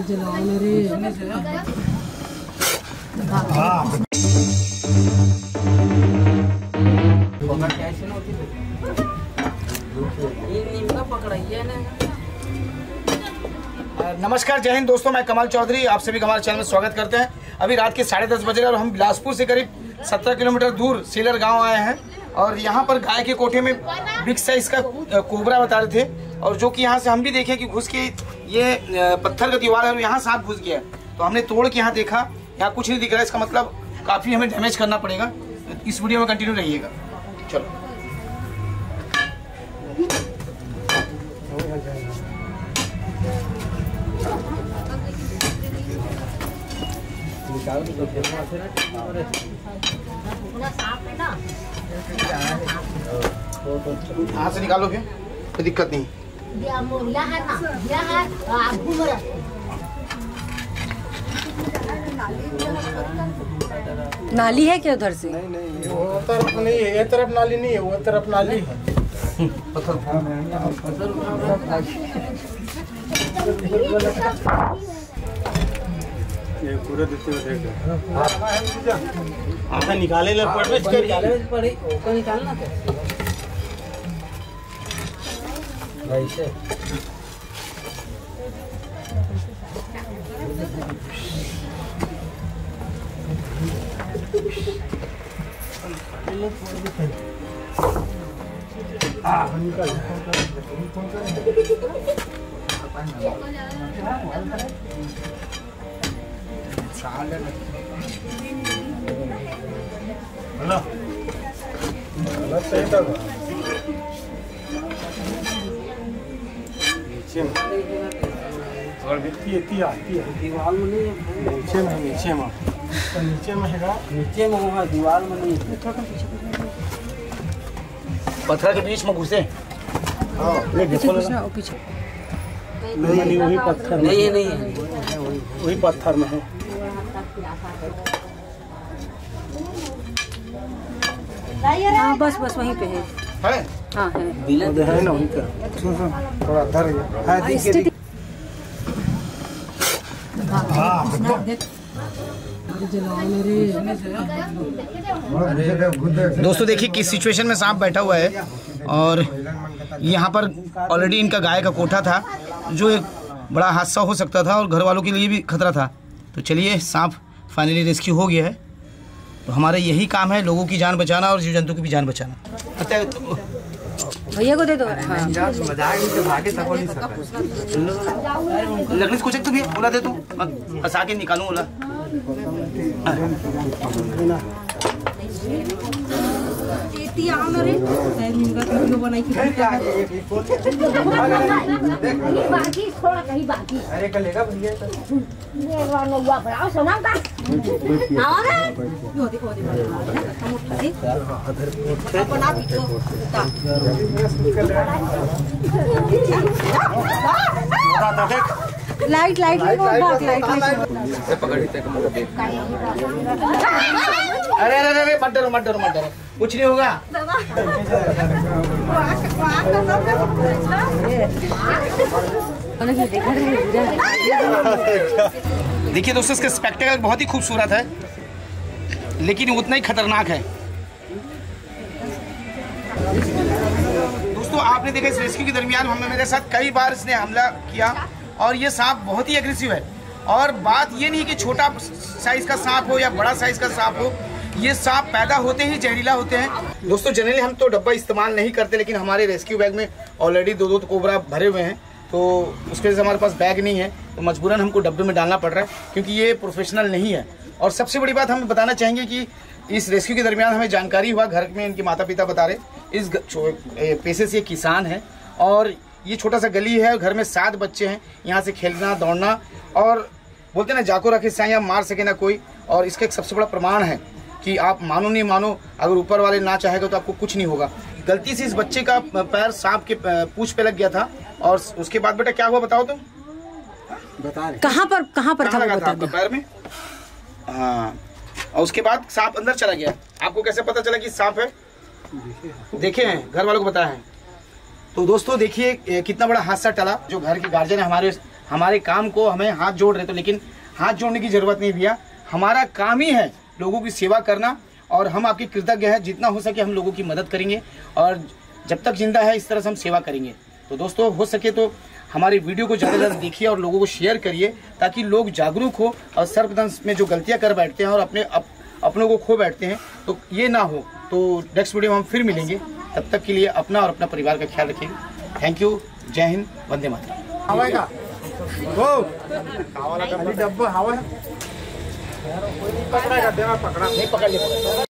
नमस्कार, जय हिंद दोस्तों, मैं कमल चौधरी, आप सभी का हमारे चैनल में स्वागत करते हैं। अभी रात के 10:30 बजे और हम बिलासपुर से करीब 17 किलोमीटर दूर सीलर गांव आए हैं और यहाँ पर गाय के कोठे में बिग साइज का कोबरा बता रहे थे और जो कि यहाँ से हम भी देखे कि घुस के ये पत्थर का दीवार है और यहाँ सांप घुस गया तो हमने तोड़ के यहाँ देखा, यहाँ कुछ नहीं दिख रहा, इसका मतलब काफ़ी हमें डैमेज करना पड़ेगा। इस वीडियो में कंटिन्यू रहिएगा। चलो यहाँ से निकालोगे कोई दिक्कत नहीं। नाली है क्या उधर से? नहीं नहीं, वो तरफ नहीं है, ये तरफ नाली नहीं है, वो तरफ नाली है। ये पूरा देखो, निकाले निकालना ऐसे। और दीवार में नहीं, नीचे में होगा, दीवार में नहीं, पत्थर के बीच में घुसे। हाँ नहीं, वही पत्थर नहीं है, वही पत्थर में है। हाँ बस वहीं पे है। हाँ है ना, थोड़ा धर दोस्तों देखिए किस सिचुएशन में सांप बैठा हुआ है और यहाँ पर ऑलरेडी इनका गाय का कोठा था जो एक बड़ा हादसा हो सकता था और घर वालों के लिए भी खतरा था। तो चलिए सांप फाइनली रेस्क्यू हो गया है। तो हमारा यही काम है, लोगों की जान बचाना और जीव जंतु की भी जान बचाना। भैया को दे दो। हाँ। लगने से कुछ तो भी बोला दे, तू फंसा के निकालू बोला। अरे कलेगा लाइट। अरे अरे अरे मत डरो, कुछ नहीं होगा। देखिए दोस्तों, इसका स्पेक्टेकल बहुत ही खूबसूरत है लेकिन उतना ही खतरनाक है। दोस्तों आपने देखा, इस रेस्क्यू के दरमियान हमें मेरे साथ कई बार इसने हमला किया और ये सांप बहुत ही एग्रेसिव है। और बात ये नहीं कि छोटा साइज का सांप हो या बड़ा साइज का सांप हो, ये सांप पैदा होते ही जहरीला होते हैं। दोस्तों जनरली हम तो डब्बा इस्तेमाल नहीं करते लेकिन हमारे रेस्क्यू बैग में ऑलरेडी दो कोबरा भरे हुए हैं तो उसके वजह से हमारे पास बैग नहीं है तो मजबूरन हमको डब्बे में डालना पड़ रहा है क्योंकि ये प्रोफेशनल नहीं है। और सबसे बड़ी बात हम बताना चाहेंगे कि इस रेस्क्यू के दरमियान हमें जानकारी हुआ, घर में इनके माता पिता बता रहे इस पेशे से किसान है और ये छोटा सा गली है, घर में 7 बच्चे हैं, यहाँ से खेलना दौड़ना और बोलते ना जाको रखे साई या मार सके ना कोई। और इसका एक सबसे बड़ा प्रमाण है कि आप मानो नहीं मानो, अगर ऊपर वाले ना चाहेगा तो आपको कुछ नहीं होगा। गलती से इस बच्चे का पैर सांप के पूंछ पे लग गया था और उसके बाद बेटा क्या हुआ बताओ तुम? बता कहाँ पर था आपके पैर में? हाँ, और उसके बाद सांप अंदर चला गया। आपको कैसे पता चला कि सांप है? देखे हैं, घर वालों को बताया है। तो दोस्तों देखिए कितना बड़ा हादसा टला, जो घर के गार्जियन हमारे हमारे काम को हमें हाथ जोड़ रहे तो, लेकिन हाथ जोड़ने की जरूरत नहीं भैया, हमारा काम ही है लोगों की सेवा करना और हम आपके कृतज्ञ हैं, जितना हो सके हम लोगों की मदद करेंगे और जब तक जिंदा है इस तरह से हम सेवा करेंगे। तो दोस्तों हो सके तो हमारे वीडियो को ज़्यादा से ज़्यादा देखिए और लोगों को शेयर करिए ताकि लोग जागरूक हो और सर्पदंश में जो गलतियाँ कर बैठते हैं और अपने अपनों को खो बैठते हैं तो ये ना हो। तो नेक्स्ट वीडियो में हम फिर मिलेंगे, तब तक के लिए अपना और अपना परिवार का ख्याल रखेंगे। थैंक यू, जय हिंद, वंदे मातरम।